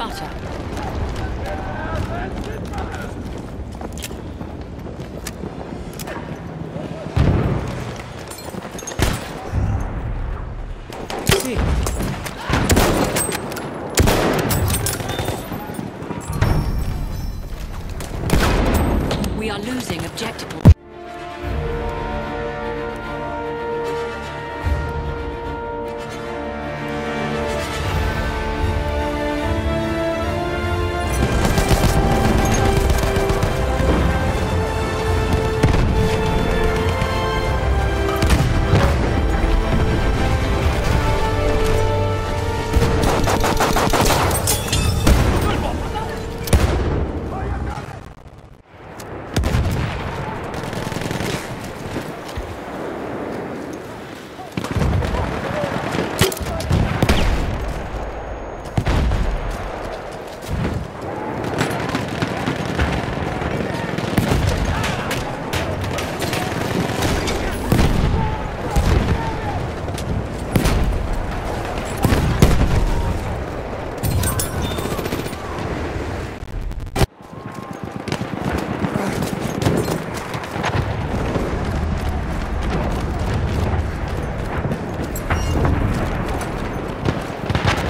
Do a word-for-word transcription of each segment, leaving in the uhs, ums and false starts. butter. We are losing objective.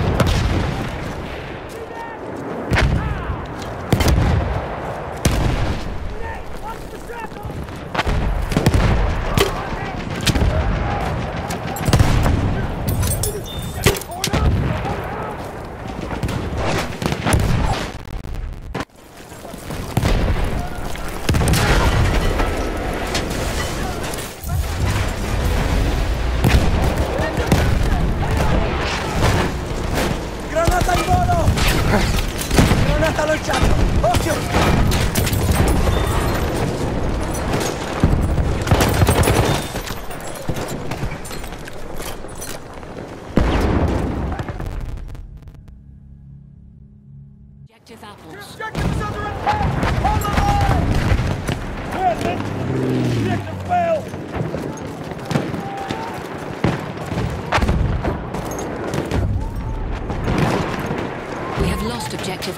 Objective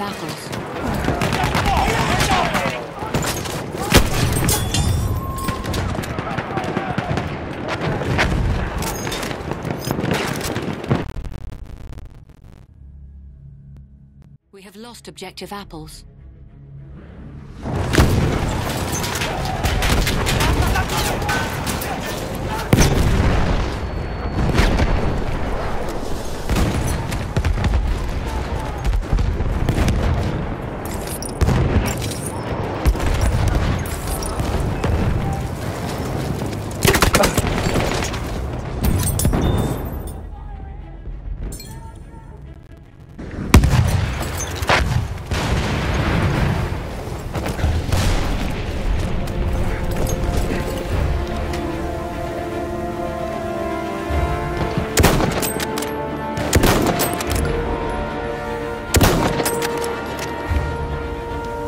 apples. We have lost objective apples.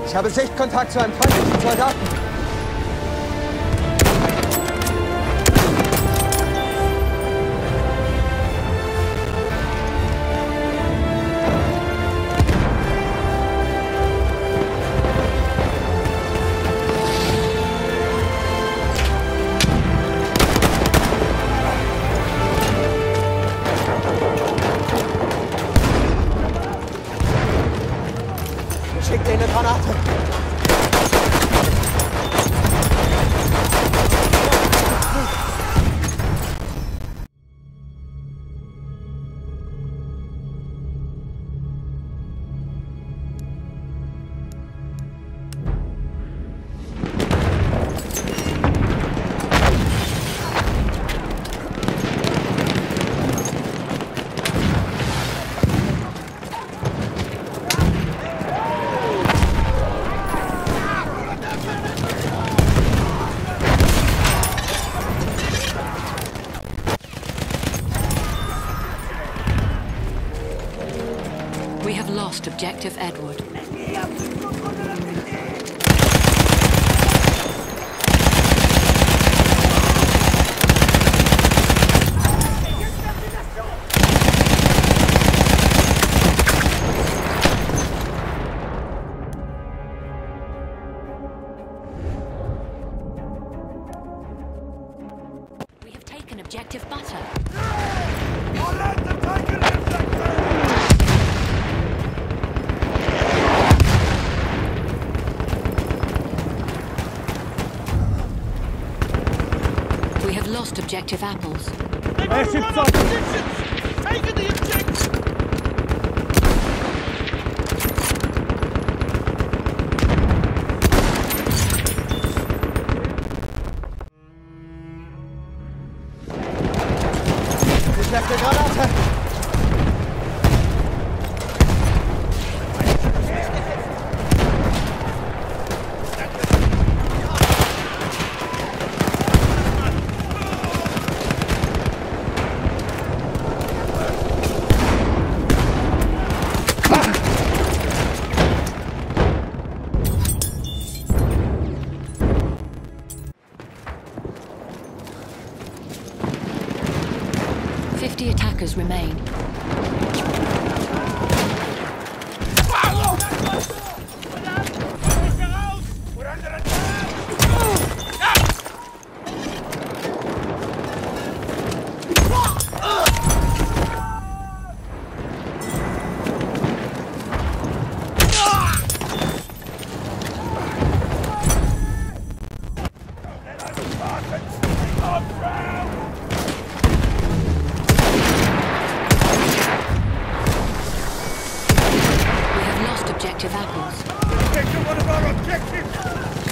Ich habe Sichtkontakt zu einem feindlichen Soldaten. Schickt eine Granate. We have lost objective Edward. Objective apples. They've overrun our positions! Taken the objective! fifty attackers remain. Objective apples. Take one of our objectives!